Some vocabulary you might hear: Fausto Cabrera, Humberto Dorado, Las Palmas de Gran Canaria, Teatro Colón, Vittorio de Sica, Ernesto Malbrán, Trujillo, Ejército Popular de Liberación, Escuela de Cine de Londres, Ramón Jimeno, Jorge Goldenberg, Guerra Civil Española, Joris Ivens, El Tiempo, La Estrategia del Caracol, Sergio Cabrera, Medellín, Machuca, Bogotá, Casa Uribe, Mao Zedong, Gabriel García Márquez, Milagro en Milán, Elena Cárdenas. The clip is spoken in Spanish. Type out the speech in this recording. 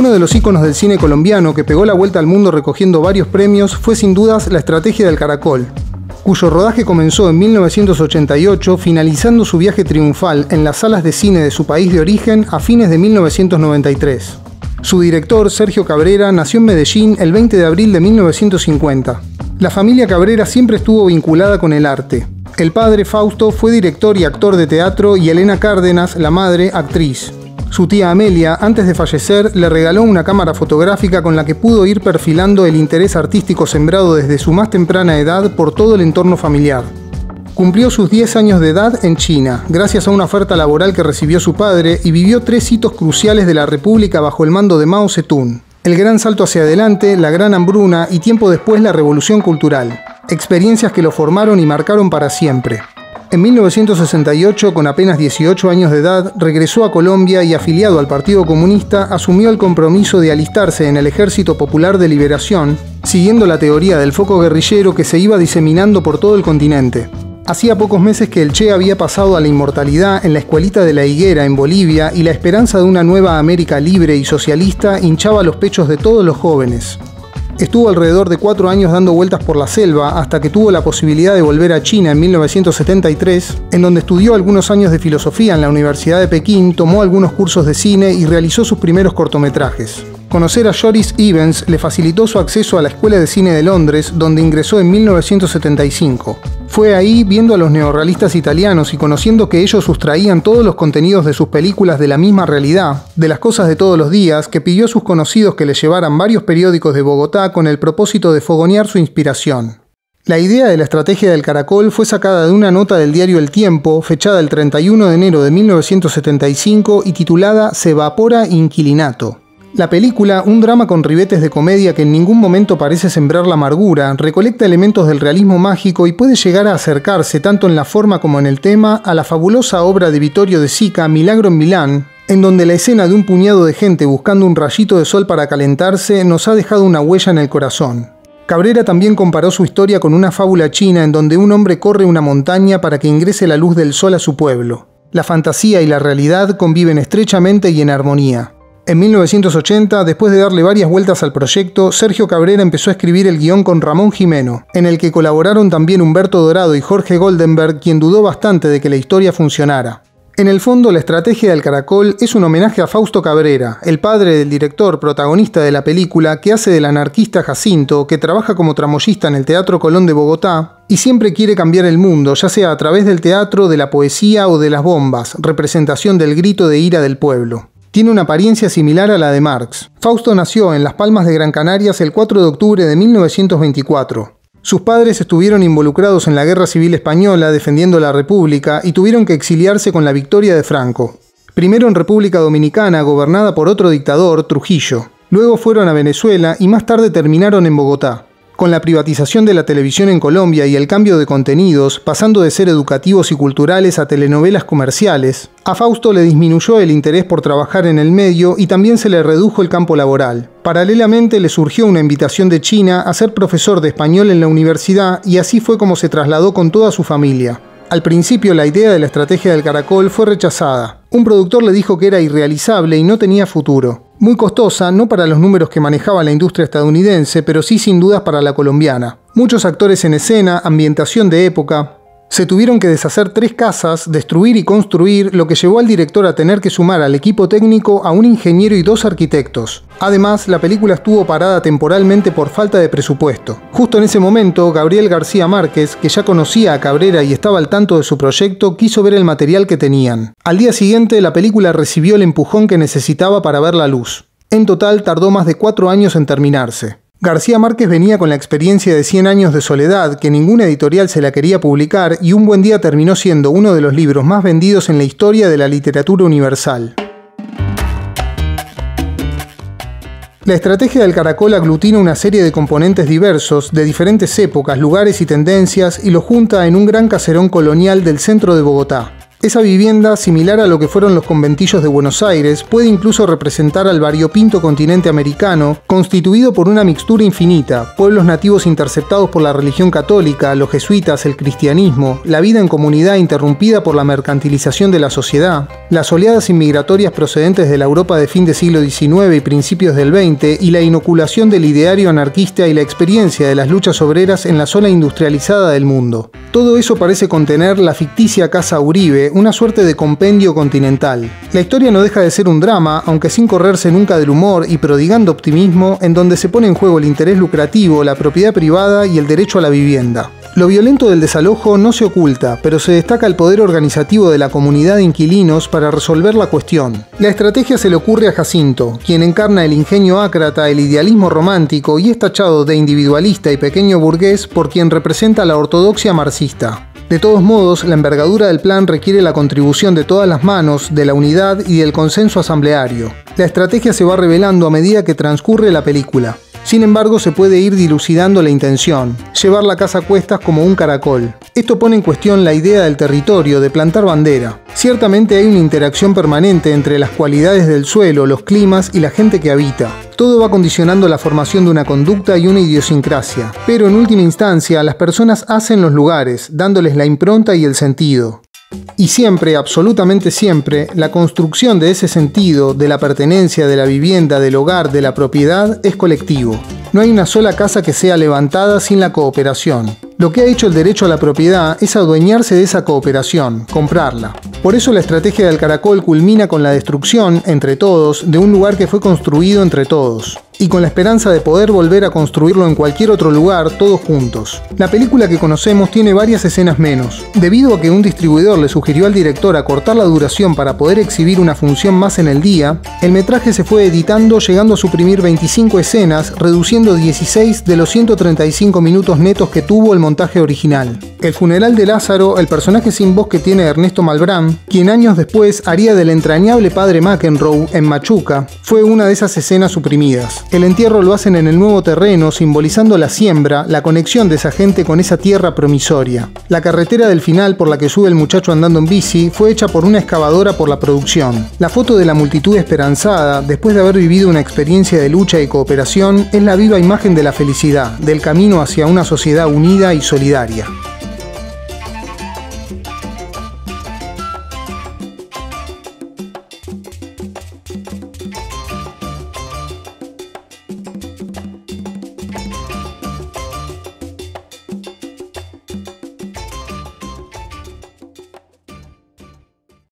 Uno de los íconos del cine colombiano que pegó la vuelta al mundo recogiendo varios premios fue sin dudas La Estrategia del Caracol, cuyo rodaje comenzó en 1988 finalizando su viaje triunfal en las salas de cine de su país de origen a fines de 1993. Su director, Sergio Cabrera, nació en Medellín el 20 de abril de 1950. La familia Cabrera siempre estuvo vinculada con el arte. El padre, Fausto, fue director y actor de teatro y Elena Cárdenas, la madre, actriz. Su tía Amelia, antes de fallecer, le regaló una cámara fotográfica con la que pudo ir perfilando el interés artístico sembrado desde su más temprana edad por todo el entorno familiar. Cumplió sus 10 años de edad en China, gracias a una oferta laboral que recibió su padre, y vivió 3 hitos cruciales de la República bajo el mando de Mao Zedong: el gran salto hacia adelante, la gran hambruna y tiempo después la revolución cultural, experiencias que lo formaron y marcaron para siempre. En 1968, con apenas 18 años de edad, regresó a Colombia y, afiliado al Partido Comunista, asumió el compromiso de alistarse en el Ejército Popular de Liberación, siguiendo la teoría del foco guerrillero que se iba diseminando por todo el continente. Hacía pocos meses que el Che había pasado a la inmortalidad en la Escuelita de la Higuera, en Bolivia, y la esperanza de una nueva América libre y socialista hinchaba los pechos de todos los jóvenes. Estuvo alrededor de 4 años dando vueltas por la selva hasta que tuvo la posibilidad de volver a China en 1973, en donde estudió algunos años de filosofía en la Universidad de Pekín, tomó algunos cursos de cine y realizó sus primeros cortometrajes. Conocer a Joris Ivens le facilitó su acceso a la Escuela de Cine de Londres, donde ingresó en 1975. Fue ahí, viendo a los neorrealistas italianos y conociendo que ellos sustraían todos los contenidos de sus películas de la misma realidad, de las cosas de todos los días, que pidió a sus conocidos que le llevaran varios periódicos de Bogotá con el propósito de fogonear su inspiración. La idea de La Estrategia del Caracol fue sacada de una nota del diario El Tiempo, fechada el 31 de enero de 1975 y titulada Se evapora inquilinato. La película, un drama con ribetes de comedia que en ningún momento parece sembrar la amargura, recolecta elementos del realismo mágico y puede llegar a acercarse, tanto en la forma como en el tema, a la fabulosa obra de Vittorio de Sica, Milagro en Milán, en donde la escena de un puñado de gente buscando un rayito de sol para calentarse nos ha dejado una huella en el corazón. Cabrera también comparó su historia con una fábula china en donde un hombre corre una montaña para que ingrese la luz del sol a su pueblo. La fantasía y la realidad conviven estrechamente y en armonía. En 1980, después de darle varias vueltas al proyecto, Sergio Cabrera empezó a escribir el guión con Ramón Jimeno, en el que colaboraron también Humberto Dorado y Jorge Goldenberg, quien dudó bastante de que la historia funcionara. En el fondo, La Estrategia del Caracol es un homenaje a Fausto Cabrera, el padre del director protagonista de la película, que hace del anarquista Jacinto, que trabaja como tramoyista en el Teatro Colón de Bogotá, y siempre quiere cambiar el mundo, ya sea a través del teatro, de la poesía o de las bombas, representación del grito de ira del pueblo. Tiene una apariencia similar a la de Marx. Fausto nació en Las Palmas de Gran Canaria el 4 de octubre de 1924. Sus padres estuvieron involucrados en la Guerra Civil Española defendiendo la República y tuvieron que exiliarse con la victoria de Franco. Primero en República Dominicana, gobernada por otro dictador, Trujillo. Luego fueron a Venezuela y más tarde terminaron en Bogotá. Con la privatización de la televisión en Colombia y el cambio de contenidos, pasando de ser educativos y culturales a telenovelas comerciales, a Fausto le disminuyó el interés por trabajar en el medio y también se le redujo el campo laboral. Paralelamente le surgió una invitación de China a ser profesor de español en la universidad y así fue como se trasladó con toda su familia. Al principio la idea de La Estrategia del Caracol fue rechazada. Un productor le dijo que era irrealizable y no tenía futuro. Muy costosa, no para los números que manejaba la industria estadounidense, pero sí sin dudas para la colombiana. Muchos actores en escena, ambientación de época. Se tuvieron que deshacer 3 casas, destruir y construir, lo que llevó al director a tener que sumar al equipo técnico a un ingeniero y 2 arquitectos. Además, la película estuvo parada temporalmente por falta de presupuesto. Justo en ese momento, Gabriel García Márquez, que ya conocía a Cabrera y estaba al tanto de su proyecto, quiso ver el material que tenían. Al día siguiente, la película recibió el empujón que necesitaba para ver la luz. En total, tardó más de 4 años en terminarse. García Márquez venía con la experiencia de 100 años de soledad, que ninguna editorial se la quería publicar, y un buen día terminó siendo uno de los libros más vendidos en la historia de la literatura universal. La Estrategia del Caracol aglutina una serie de componentes diversos, de diferentes épocas, lugares y tendencias, y lo junta en un gran caserón colonial del centro de Bogotá. Esa vivienda, similar a lo que fueron los conventillos de Buenos Aires, puede incluso representar al variopinto continente americano, constituido por una mixtura infinita, pueblos nativos interceptados por la religión católica, los jesuitas, el cristianismo, la vida en comunidad interrumpida por la mercantilización de la sociedad, las oleadas inmigratorias procedentes de la Europa de fin de siglo XIX y principios del XX, y la inoculación del ideario anarquista y la experiencia de las luchas obreras en la zona industrializada del mundo. Todo eso parece contener la ficticia Casa Uribe, una suerte de compendio continental. La historia no deja de ser un drama, aunque sin correrse nunca del humor y prodigando optimismo, en donde se pone en juego el interés lucrativo, la propiedad privada y el derecho a la vivienda. Lo violento del desalojo no se oculta, pero se destaca el poder organizativo de la comunidad de inquilinos para resolver la cuestión. La estrategia se le ocurre a Jacinto, quien encarna el ingenio ácrata, el idealismo romántico y es tachado de individualista y pequeño burgués por quien representa la ortodoxia marxista. De todos modos, la envergadura del plan requiere la contribución de todas las manos, de la unidad y del consenso asambleario. La estrategia se va revelando a medida que transcurre la película. Sin embargo, se puede ir dilucidando la intención, llevar la casa a cuestas como un caracol. Esto pone en cuestión la idea del territorio, de plantar bandera. Ciertamente hay una interacción permanente entre las cualidades del suelo, los climas y la gente que habita. Todo va condicionando la formación de una conducta y una idiosincrasia, pero en última instancia las personas hacen los lugares, dándoles la impronta y el sentido. Y siempre, absolutamente siempre, la construcción de ese sentido, de la pertenencia, de la vivienda, del hogar, de la propiedad, es colectivo. No hay una sola casa que sea levantada sin la cooperación. Lo que ha hecho el derecho a la propiedad es adueñarse de esa cooperación, comprarla. Por eso la estrategia del caracol culmina con la destrucción, entre todos, de un lugar que fue construido entre todos, y con la esperanza de poder volver a construirlo en cualquier otro lugar, todos juntos. La película que conocemos tiene varias escenas menos. Debido a que un distribuidor le sugirió al director acortar la duración para poder exhibir una función más en el día, el metraje se fue editando, llegando a suprimir 25 escenas, reduciendo 16 de los 135 minutos netos que tuvo el montaje original. El funeral de Lázaro, el personaje sin voz que tiene Ernesto Malbrán, quien años después haría del entrañable padre McEnroe en Machuca, fue una de esas escenas suprimidas. El entierro lo hacen en el nuevo terreno, simbolizando la siembra, la conexión de esa gente con esa tierra promisoria. La carretera del final por la que sube el muchacho andando en bici fue hecha por una excavadora por la producción. La foto de la multitud esperanzada, después de haber vivido una experiencia de lucha y cooperación, es la viva imagen de la felicidad, del camino hacia una sociedad unida y solidaria.